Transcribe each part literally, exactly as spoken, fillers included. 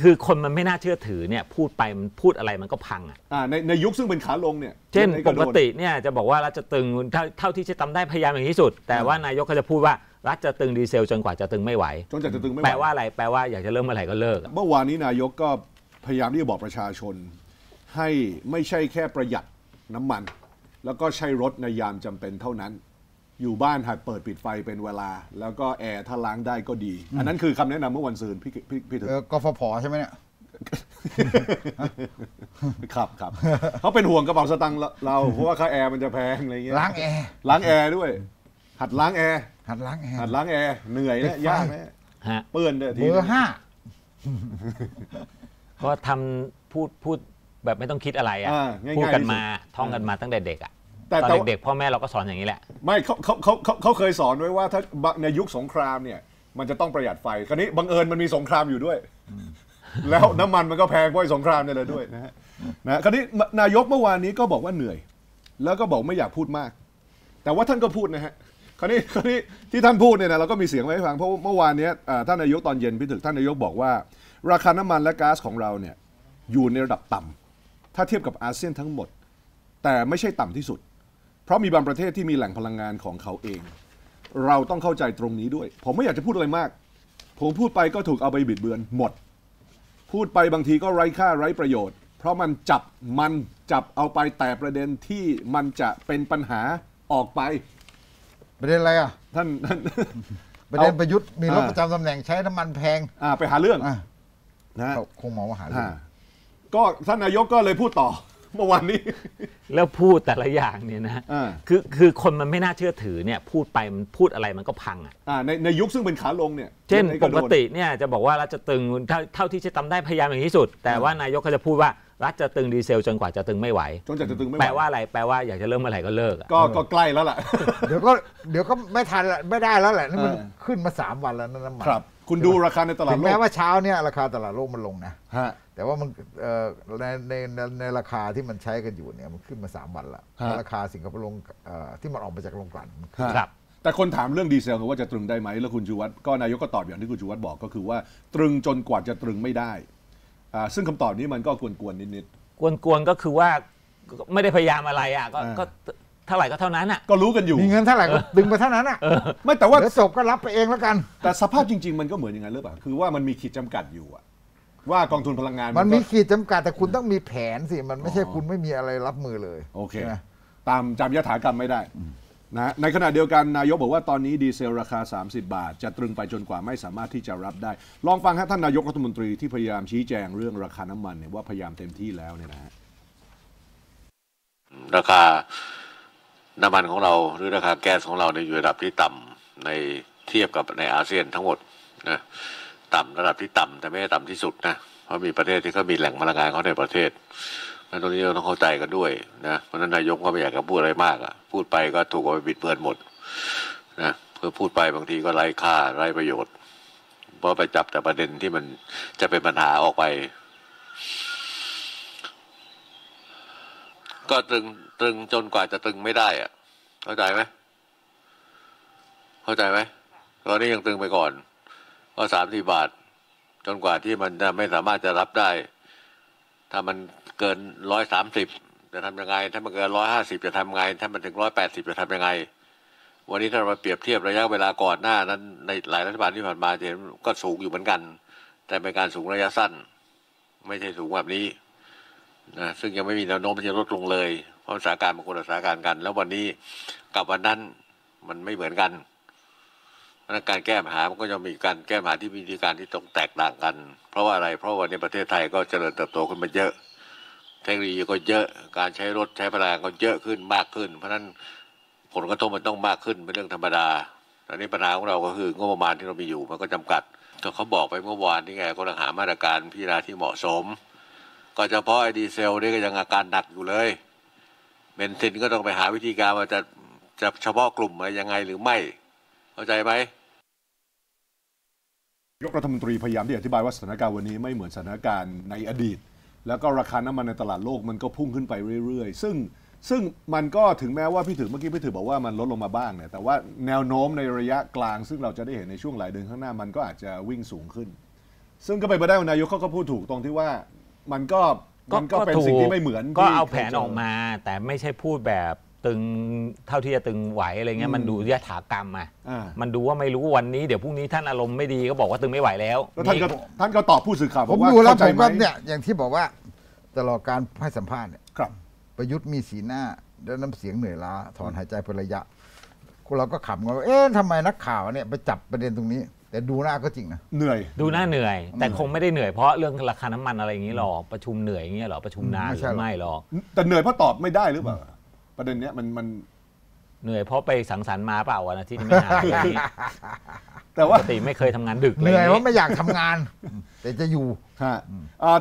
คือคนมันไม่น่าเชื่อถือเนี่ยพูดไปมันพูดอะไรมันก็พังอ่ะในในยุคซึ่งเป็นขาลงเนี่ยเช่นปกติเนี่ยจะบอกว่ารัฐจะตึงเท่าที่จะทำได้พยายามอย่างที่สุดแต่ว่านายกเขาจะพูดว่ารัฐจะตึงดีเซลจนกว่าจะตึงไม่ไหวจนจะตึงไม่ไหวแปลว่าอะไรแปลว่าอยากจะเริ่มเมื่อไหร่ก็เลิกเมื่อวานนี้นายกก็พยายามที่จะบอกประชาชนให้ไม่ใช่แค่ประหยัดน้ำมันแล้วก็ใช้รถในยามจำเป็นเท่านั้นอยู่บ้านหัดเปิดปิดไฟเป็นเวลาแล้วก็แอร์ถ้าล้างได้ก็ดีอันนั้นคือคำแนะนำเมื่อวันศุกร์พี่พี่พี่ถึงกฟผ.ใช่ไหมเนี่ยครับครับเขาเป็นห่วงกระเป๋าสตางค์เราเพราะว่าค่าแอร์มันจะแพงอะไรเงี้ยล้างแอร์ล้างแอร์ด้วยหัดล้างแอร์หัดล้างแอร์หัดล้างแอร์เหนื่อยนะยากนะเปื้อนด้วยทีเบอร์ห้าก็ทำพูดพูดแบบไม่ต้องคิดอะไรอ่ะพูดกันมาท่องกันมาตั้งแต่เด็กอ่ะตอนเด็กๆพ่อแม่เราก็สอนอย่างนี้แหละไม่เขาเขาเขาเขาเคยสอนไว้ว่าถ้าในยุคสงครามเนี่ยมันจะต้องประหยัดไฟคราวนี้บังเอิญมันมีสงครามอยู่ด้วยแล้วน้ำมันมันก็แพงกว่าสงครามเนี่ยเลยด้วยนะฮะนะคราวนี้นายกเมื่อวานนี้ก็บอกว่าเหนื่อยแล้วก็บอกไม่อยากพูดมากแต่ว่าท่านก็พูดนะฮะคราวนี้คราวนี้ที่ท่านพูดเนี่ยนะเราก็มีเสียงไว้ฟังเพราะเมื่อวานนี้ท่านนายกตอนเย็นพิถึกท่านนายกบอกว่าราคาน้ำมันและก๊าซของเราเนี่ยอยู่ในระดับต่ำถ้าเทียบกับอาเซียนทั้งหมดแต่ไม่ใช่ต่ำที่สุดเพราะมีบางประเทศที่มีแหล่งพลังงานของเขาเองเราต้องเข้าใจตรงนี้ด้วยผมไม่อยากจะพูดอะไรมากผมพูดไปก็ถูกเอาไปบิดเบือนหมดพูดไปบางทีก็ไร้ค่าไร้ประโยชน์เพราะมันจับมันจับเอาไปแต่ประเด็นที่มันจะเป็นปัญหาออกไปประเด็นอะไรอ่ะท่านประเด็นประยุทธ์มีรถประจำตำแหน่งใช้น้ำมันแพงไปหาเรื่องนะคงมองว่าหาเรื่องก็ท่านนายกก็เลยพูดต่อเมื่อวานนี้แล้วพูดแต่ละอย่างเนี่ยนะคือคือคนมันไม่น่าเชื่อถือเนี่ยพูดไปมันพูดอะไรมันก็พังอ่ะในในยุคซึ่งเป็นขาลงเนี่ยเช่นปกติเนี่ยจะบอกว่ารัฐจะตึงเท่าที่จะทำได้พยายามอย่างที่สุดแต่ว่านายกเขาจะพูดว่ารัฐจะตึงดีเซลจนกว่าจะตึงไม่ไหวจนจะตึงไม่ไหวแปลว่าอะไรแปลว่าอยากจะเริ่มเมื่อไหร่ก็เลิกก็ก็ใกล้แล้วล่ะเดี๋ยวก็เดี๋ยวก็ไม่ทันละไม่ได้แล้วแหละนี่มันขึ้นมาสามวันแล้วนั่นน้ำมันครับคุณดูราคาในตลาดโลกถึงแม้ว่าเช้าเนี่ยราคาตลาดโลกมันลงนะแต่ว่ามันในในในราคาที่มันใช้กันอยู่เนี่ยมันขึ้นมาสามวันละราคาสิงคโปร์ลงที่มันออกมาจากโรงกลั่นครับแต่คนถามเรื่องดีเซลว่าจะตรึงได้ไหมแล้วคุณชูวัตรก็นายกก็ตอบอย่างที่คุณชูวัตรบอกก็คือว่าตรึงจนกว่าจะตรึงไม่ได้ซึ่งคำตอบนี้มันก็กวนๆนิดๆกวนๆก็คือว่าไม่ได้พยายามอะไรอ่ะก็เท่าไหร่ก็เท่านั้นอ่ะก็รู้กันอยู่มีเงินเท่าไหร่ก็ดึงไปเท่านั้นอ่ะไม่แต่ว่าจบก็รับไปเองแล้วกันแต่สภาพจริงๆมันก็เหมือนอย่างนั้นหรือเปล่าคือว่ามันมีขีดจำกัดอยู่อ่ะว่ากองทุนพลังงานมันมีขีดจำกัดแต่คุณต้องมีแผนสิมันไม่ใช่คุณไม่มีอะไรรับมือเลยโอเคตามจำยถากรรมไม่ได้นะในขณะเดียวกันนายกบอกว่าตอนนี้ดีเซลราคาสามสิบบาทจะตรึงไปจนกว่าไม่สามารถที่จะรับได้ลองฟังท่านนายกรัฐมนตรีที่พยายามชี้แจงเรื่องราคาน้ำมันเนี่ยว่าพยายามเต็มที่แล้วเนี่ยนะราคาน้ำมันของเราหรือราคาแก๊สของเราในอยู่ระดับที่ต่ำในเทียบกับในอาเซียนทั้งหมดนะต่ำระดับที่ต่ำแต่ไม่ต่ำที่สุดนะเพราะมีประเทศที่ก็มีแหล่งพลังงานเขาในประเทศนั่นตรงนี้เราต้องเข้าใจกันด้วยนะเพราะฉะนั้นนายกก็ไม่อยากจะพูดอะไรมากอ่ะพูดไปก็ถูกเอาไปบิดเบือนหมดนะเพื่อพูดไปบางทีก็ไร้ค่าไร้ประโยชน์เพราะไปจับแต่ประเด็นที่มันจะเป็นปัญหาออกไปก็ตึงตึงจนกว่าจะตึงไม่ได้อ่ะเข้าใจไหมเข้าใจไหมตอนนี้ยังตึงไปก่อนก็สามสิบบาทจนกว่าที่มันจะไม่สามารถจะรับได้ถ้ามันเกินร้อยสามสิบจะทำยังไงถ้ามันเกินร้อยห้าสิบจะทำยังไงถ้ามันถึงร้อยแปดสิบจะทำยังไงวันนี้ถ้าเราเปรียบเทียบระยะเวลาก่อนหน้านั้นในหลายรัฐบาลที่ผ่านมาเห็นก็สูงอยู่เหมือนกันแต่เป็นการสูงระยะสั้นไม่ใช่สูงแบบนี้นะซึ่งยังไม่มีแนวโน้มที่จะลดลงเลยเพราะสถานการณ์บางคนสถานการณ์กันแล้ววันนี้กับวันนั้นมันไม่เหมือนกันการแก้ปัญหามันก็จะมีการแก้ปัญหาที่มีวิธีการที่ต้องแตกต่างกันเพราะว่าอะไรเพราะวันนี้ประเทศไทยก็เจริญเติบโตขึ้นมาเยอะเทคโนโลยีก็เยอะการใช้รถใช้พลังงานก็เยอะขึ้นมากขึ้นเพราะฉะนั้นผลกระทบมันต้องมากขึ้นเป็นเรื่องธรรมดาอันนี้ปัญหาของเราก็คืองบประมาณที่เรามีอยู่มันก็จำกัดก็เขาบอกไปเมื่อวานนี่ไงก็ต้องหามาตรการพิจารณาที่เหมาะสมก็เฉพาะไอ้ดีเซลนี่ก็ยังอาการหนักอยู่เลยเบนซินก็ต้องไปหาวิธีการว่าจะจะเฉพาะกลุ่มอะไรยังไงหรือไม่เข้าใจไหมนายกรัฐมนตรีพยายามที่อธิบายว่าสถานการณ์วันนี้ไม่เหมือนสถานการณ์ในอดีตแล้วก็ราคาน้ำมันในตลาดโลกมันก็พุ่งขึ้นไปเรื่อยๆซึ่งซึ่งมันก็ถึงแม้ว่าพี่ถือเมื่อกี้พี่ถือบอกว่ามันลดลงมาบ้างเนี่ยแต่ว่าแนวโน้มในระยะกลางซึ่งเราจะได้เห็นในช่วงหลายเดือนข้างหน้ามันก็อาจจะวิ่งสูงขึ้น ซึ่งก็ไปไปได้นายกเขาก็พูดถูกตรงที่ว่ามันก็มันก็เป็นสิ่งที่ไม่เหมือนก็เอาแผนออกมาแต่ไม่ใช่พูดแบบตึงเท่าที่จะตึงไหวอะไรเงี้ยมันดูยถากรรมอ่ะมันดูว่าไม่รู้วันนี้เดี๋ยวพรุ่งนี้ท่านอารมณ์ไม่ดีก็บอกว่าตึงไม่ไหวแล้วท่านก็ท่านก็ตอบผู้สื่อข่าวผมดูแล้วผมก็เนี่ยอย่างที่บอกว่าตลอดการให้สัมภาษณ์เนี่ยประยุทธ์มีสีหน้าและน้ำเสียงเหนื่อยล้าถอนหายใจเป็นระยะเราก็ขำกันว่าเอ๊ะทำไมนักข่าวเนี่ยไปจับประเด็นตรงนี้แต่ดูหน้าก็จริงนะเหนื่อยดูหน้าเหนื่อยแต่คงไม่ได้เหนื่อยเพราะเรื่องราคาน้ำมันอะไรอย่างนี้หรอกประชุมเหนื่อยอย่างนี้หรอประชุมนานหรือไม่หรอแต่เหนื่อยเพราะตอบไม่ได้หรือเปล่าประเด็นเนี้ยมันมันเหนื่อยเพราะไปสังสรรค์มาเปล่าวันอาทิตย์นี้ไม่นานนี้แต่ว่าปกติไม่เคยทำงานดึกเลยเหนื่อยเพราะไม่อยากทำงานแต่จะอยู่ฮะ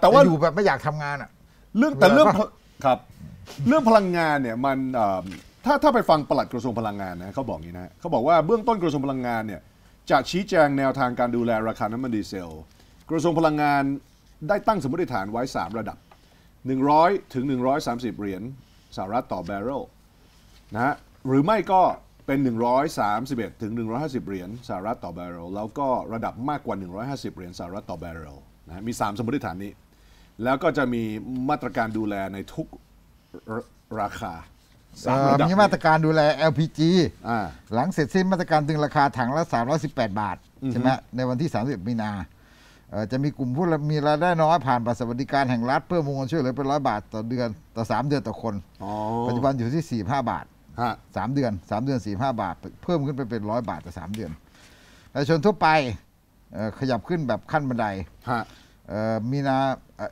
แต่ว่าอยู่แบบไม่อยากทำงานอ่ะเรื่องแต่เรื่องครับเรื่องพลังงานเนี่ยมันถ้าถ้าไปฟังปลัดกระทรวงพลังงานนะเขาบอกอย่างนี้นะเขาบอกว่าเบื้องต้นกระทรวงพลังงานเนี่ยจะชี้แจงแนวทางการดูแลราคาน้ำมันดีเซลกระทรวงพลังงานได้ตั้งสมมติฐานไว้สามระดับหนึ่งร้อยถึงหนึ่งร้อยสามสิบเหรียญสหรัฐต่อแบเรลนะฮะหรือไม่ก็เป็นหนึ่งร้อยสามสิบเอ็ดถึงหนึ่งร้อยห้าสิบเหรียญสหรัฐต่อแบเรลแล้วก็ระดับมากกว่าหนึ่งร้อยห้าสิบเหรียญสหรัฐต่อแบเรลนะมีสามสมมติฐานนี้แล้วก็จะมีมาตรการดูแลในทุกราคามีมาตรการดูแล แอล พี จี หลังเสร็จสิ้นมาตรการตึงราคาถังละสามร้อยสิบแปดบาทใช่ไหมในวันที่สามสิบมีนาจะมีกลุ่มผู้มีรายได้น้อยผ่านบัตรสวัสดิการแห่งรัฐเพิ่มวงเงินช่วยเหลือเป็นร้อยบาทต่อเดือนต่อสามเดือนต่อคนปัจจุบันอยู่ที่สี่สิบห้าบาทสามเดือนสามเดือนสี่สิบห้าบาทเพิ่มขึ้นไปเป็นร้อยบาทต่อสามเดือนประชาชนทั่วไปขยับขึ้นแบบขั้นบันไดมีนา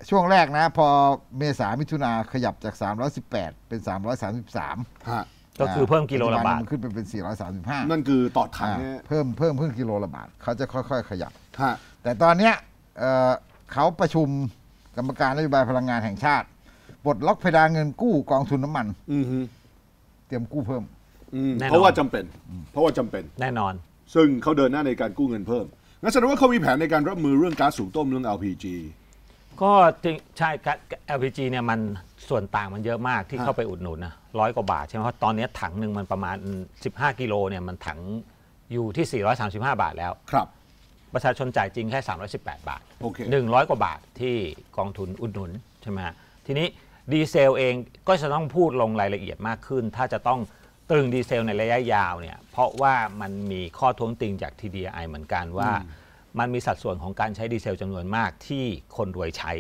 ช่วงแรกนะพอเมษามิถุนาขยับจากสามร้อยสิบแปดเป็นสามร้อยสามสิบสามก็คือเพิ่มกิโลละบาทขึ้นไปเป็นสี่ร้อยสามสิบห้านั่นคือต่อถังเพิ่มเพิ่มเพิ่มกิโลละบาทเขาจะค่อยๆขยับแต่ตอนเนี้ยเขาประชุมกรรมการนโยบายพลังงานแห่งชาติปลดล็อกเพดานเงินกู้กองทุนน้ำมันเตรียมกู้เพิ่มเพราะว่าจำเป็นเพราะว่าจำเป็นแน่นอนซึ่งเขาเดินหน้าในการกู้เงินเพิ่มงั้นแสดงว่าเขามีแผนในการรับมือเรื่องก๊าซสูงต้มเรื่อง แอล พี จี ก็ใช่ แอล พี จี เนี่ยมันส่วนต่างมันเยอะมากที่เข้าไปอุดหนุนนะร้อยกว่าบาทใช่ไหมเพราะตอนนี้ถังหนึ่งมันประมาณสิบห้ากิโลเนี่ยมันถังอยู่ที่สี่ร้อยสามสิบห้าบาทแล้วครับประชาชนจ่ายจริงแค่สามร้อยสิบแปดบาทโอเคหนึ่งร้อยกว่าบาทที่กองทุนอุดหนุนใช่ไหมฮะทีนี้ดีเซลเองก็จะต้องพูดลงรายละเอียดมากขึ้นถ้าจะต้องตรึงดีเซลในระยะยาวเนี่ยเพราะว่ามันมีข้อท้วงติงจาก ที ดี ไอ เหมือนกันว่ามันมีสัดส่วนของการใช้ดีเซลจำนวนมากที่คนรวยใช้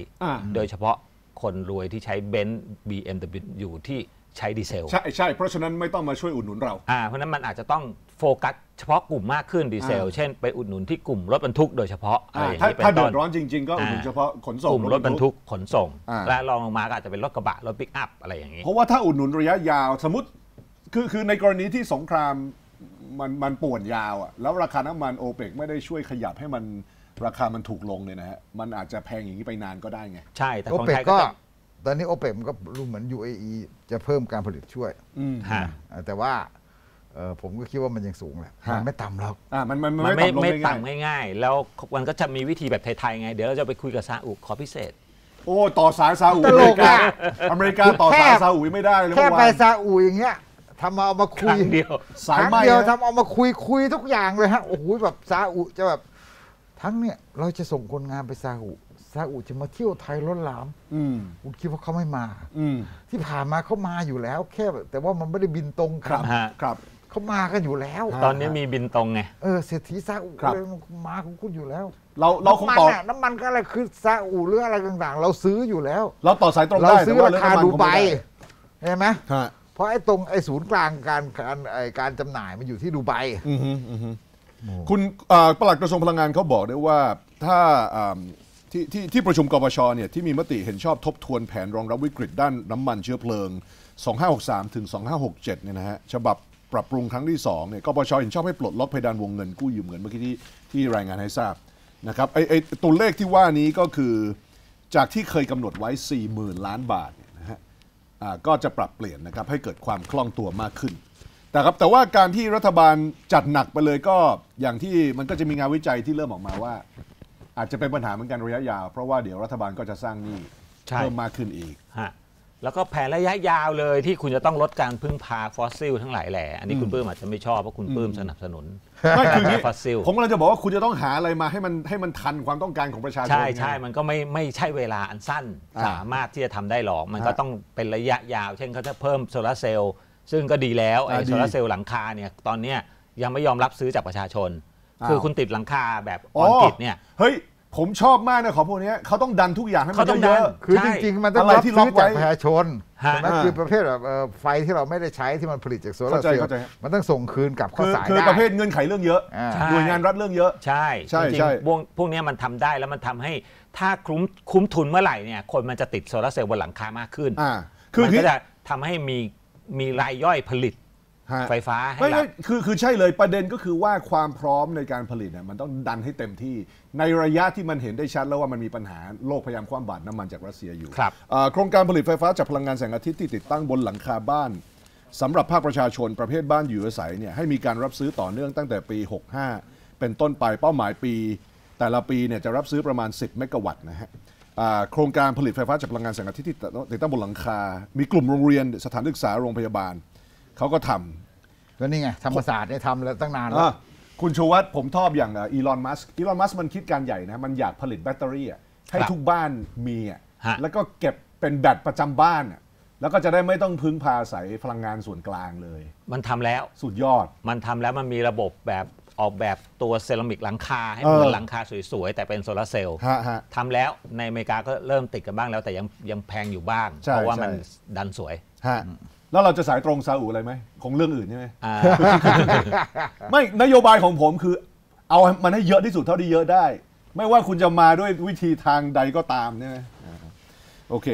โดยเฉพาะคนรวยที่ใช้เบนซ์ บี เอ็ม ดับเบิลยู ที่ใช้ดีเซลใช่ใช่เพราะฉะนั้นไม่ต้องมาช่วยอุดหนุนเราอ่าเพราะนั้นมันอาจจะต้องโฟกัสเฉพาะกลุ่มมากขึ้นดีเซลเช่นไปอุดหนุนที่กลุ่มรถบรรทุกโดยเฉพาะถ้าถ้าเดือดร้อนจริงๆก็อุดหนุนเฉพาะขนส่งกลุ่มรถบรรทุกขนส่งและรองลงมาก็อาจจะเป็นรถกระบะรถปิกอัพอะไรอย่างนี้เพราะว่าถ้าอุดหนุนระยะยาวสมมติคือคือในกรณีที่สงครามมันมันป่วนยาวอ่ะแล้วราคาน้ำมันโอเปกไม่ได้ช่วยขยับให้มันราคามันถูกลงเลยนะฮะมันอาจจะแพงอย่างนี้ไปนานก็ได้ไงใช่แต่โอเปกก็ตอนนี้โอเปกมันก็รู้เหมือน ยู เอ อี จะเพิ่มการผลิตช่วยแต่ว่าผมก็คิดว่ามันยังสูงแหละมันไม่ต่ำหรอกมันมันไม่ต่ำง่ายๆแล้วมันก็จะมีวิธีแบบไทยๆไงเดี๋ยวเราจะไปคุยกับซาอุขอพิเศษโอ้ต่อสายซาอุอเมริกาอเมริกาต่อสายซาอุไม่ได้เลยแค่ไปซาอุอย่างเงี้ยทำเอามาคุยเดียวสายเดียวทำเอามาคุยคุยทุกอย่างเลยฮะโอ้โหแบบซาอุจะแบบทั้งเนี่ยเราจะส่งคนงานไปซาอุซาอุจะมาเที่ยวไทยล้นหลามคุณคิดว่าเขาไม่มาที่ผ่านมาเขามาอยู่แล้วแค่แต่ว่ามันไม่ได้บินตรงครับครับเขามากันอยู่แล้วตอนนี้มีบินตรงไงเออเศรษฐีซาอุเลยมาของคุณอยู่แล้วเราเราคงต่อน้ำมันก็อะไรคือซาอุหรืออะไรต่างๆเราซื้ออยู่แล้วเราต่อสายตรงได้เราซื้อราคาดูไบใช่ไหมเพราะไอ้ตรงไอ้ศูนย์กลางการการการจำหน่ายมันอยู่ที่ดูไบคุณปลัดกระทรวงพลังงานเขาบอกได้ว่าถ้าที่ที่ที่ประชุมกปชเนี่ยที่มีมติเห็นชอบทบทวนแผนรองรับวิกฤตด้านน้ำมันเชื้อเพลิงสองห้าหกสามถึงสองห้าหกเจ็ดเนี่ยนะฮะฉบับปรับปรุงครั้งที่สองเนี่ยกปชเห็นชอบให้ปลดล็อกเพดานวงเงินกู้ยืมเงินเมื่อกี้ที่ที่รายงานให้ทราบนะครับไอ้ไอ้ตัวเลขที่ว่านี้ก็คือจากที่เคยกำหนดไว้ สี่หมื่น ล้านบาทก็จะปรับเปลี่ยนนะครับให้เกิดความคล่องตัวมากขึ้นแต่ครับแต่ว่าการที่รัฐบาลจัดหนักไปเลยก็อย่างที่มันก็จะมีงานวิจัยที่เริ่มออกมาว่าอาจจะเป็นปัญหาเหมือนกันระยะยาวเพราะว่าเดี๋ยวรัฐบาลก็จะสร้างหนี้เพิ่มมากขึ้นอีก แล้วก็แผนระยะยาวเลยที่คุณจะต้องลดการพึ่งพาฟอสซิลทั้งหลายแหล่อันนี้คุณปื้มอาจจะไม่ชอบเพราะคุณปื้มสนับสนุนไม่คือฟอสซิลผมกำลังจะบอกว่าคุณจะต้องหาอะไรมาให้มันให้มันทันความต้องการของประชาชนใช่ใช่มันก็ไม่ไม่ใช่เวลาอันสั้นสามารถที่จะทำได้หรอกมันก็ต้องเป็นระยะยาวเช่นเขาจะเพิ่มโซลาร์เซลล์ซึ่งก็ดีแล้วไอ้โซลาร์เซลล์หลังคาเนี่ยตอนเนี้ยยังไม่ยอมรับซื้อจากประชาชนคือคุณติดหลังคาแบบออนกริดเนี่ยเฮ้ยผมชอบมากนะของพวกนี้เขาต้องดันทุกอย่างให้มันเยอะคือจริงๆมันต้องรับซื้อจากประชาชนนั่นคือประเภทแบบไฟที่เราไม่ได้ใช้ที่มันผลิตจากโซลาร์เซลล์มันต้องส่งคืนกลับเข้าสายได้คือประเภทเงื่อนไขเรื่องเยอะหน่วยงานรัฐเรื่องเยอะใช่ใช่จริงพวกนี้มันทำได้แล้วมันทำให้ถ้าคุ้มคุ้มทุนเมื่อไหร่เนี่ยคนมันจะติดโซลาร์เซลล์บนหลังคามากขึ้นมันก็จะทำให้มีมีรายย่อยผลิตไฟฟ้าให้เราคือคือใช่เลยประเด็นก็คือว่าความพร้อมในการผลิตเนี่ยมันต้องดันให้เต็มที่ในระยะที่มันเห็นได้ชัดแล้วว่ามันมีปัญหาโลกพยายามคว่ำบาตรน้ำมันจากรัสเซียอยู่โครงการผลิตไฟฟ้าจากพลังงานแสงอาทิตย์ที่ติดตั้งบนหลังคาบ้านสำหรับภาคประชาชนประเภทบ้านอยู่อาศัยเนี่ยให้มีการรับซื้อต่อเนื่องตั้งแต่ปีหกสิบห้าเป็นต้นไปเป้าหมายปีแต่ละปีเนี่ยจะรับซื้อประมาณสิบเมกะวัตต์นะฮะโครงการผลิตไฟฟ้าจากพลังงานแสงอาทิตย์ที่ติดตั้งบนหลังคามีกลุ่มโรงเรียนสถานศึกษาโรงพยาบาลเขาก็ทำแล้วนี่ไงธรรมศาสตร์ได้ทำแล้วตั้งนานแล้วคุณชูวัฒน์ผมชอบอย่างอีลอนมัสก์อีลอนมัสก์มันคิดการใหญ่นะมันอยากผลิตแบตเตอรี่ให้ทุกบ้านมีแล้วก็เก็บเป็นแบตประจำบ้านแล้วก็จะได้ไม่ต้องพึ่งพาอาศัยพลังงานส่วนกลางเลยมันทำแล้วสุดยอดมันทำแล้วมันมีระบบแบบออกแบบตัวเซรามิกหลังคาให้เหมือนหลังคาสวยๆแต่เป็นโซลาร์เซลล์ทำแล้วในอเมริกาก็เริ่มติดกันบ้างแล้วแต่ยังยังแพงอยู่บ้างเพราะว่ามันดันสวยแล้วเราจะสายตรงซาอุอะไรไหมของเรื่องอื่นใช่ไหมไม่นโยบายของผมคือเอามันให้เยอะที่สุดเท่าที่เยอะได้ไม่ว่าคุณจะมาด้วยวิธีทางใดก็ตามใช่ไหมโอเค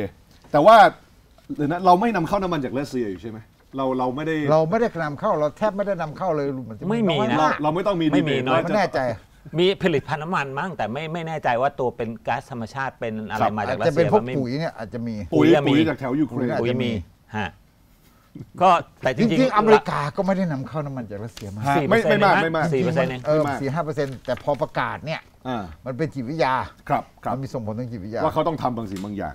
แต่ว่าหรือนะเราไม่นำเข้าน้ำมันจากรัสเซียอยู่ใช่ไหมเราเราไม่ได้เราไม่ได้นำเข้าเราแทบไม่ได้นำเข้าเลยไม่มีนะเราไม่ต้องมีไม่มีน้อยแน่ใจมีผลิตภัณฑ์น้ำมันมั้งแต่ไม่ไม่แน่ใจว่าตัวเป็นก๊าซธรรมชาติเป็นอะไรมาจากรัสเซียจะเป็นพวกปุ๋ยเนี่ยอาจจะมีปุ๋ยปุ๋ยจากแถวยูเครนปุ๋ยมีฮะก็แต่จริงๆอเมริกาก็ไม่ได้นำเข้าน้ำมันจากรัสเซียมาไม่ไม่มากไม่มากสี่เปอร์เซ็นต์เออสี่ห้าเปอร์เซ็นต์แต่พอประกาศเนี่ยมันเป็นจิตวิทยาครับมันมีส่งผลทางจิตวิทยาว่าเขาต้องทำบางสิ่งบางอย่าง